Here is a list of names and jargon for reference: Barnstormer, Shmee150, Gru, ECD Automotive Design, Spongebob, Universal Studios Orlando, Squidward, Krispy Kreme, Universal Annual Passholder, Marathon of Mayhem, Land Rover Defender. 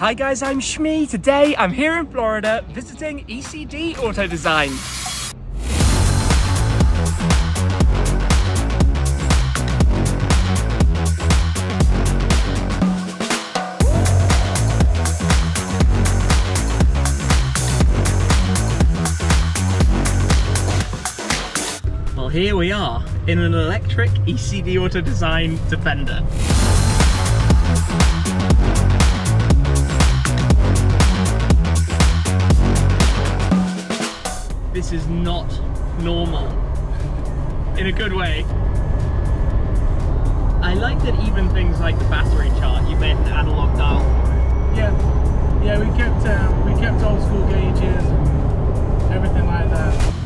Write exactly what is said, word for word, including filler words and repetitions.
Hi guys, I'm Shmee. Today I'm here in Florida visiting E C D Auto Design. Well, here we are in an electric E C D Auto Design Defender. This is not normal, in a good way. I like that even things like the battery chart, you made an analog dial. Yeah, yeah, we kept uh, we kept old school gauges, everything like that.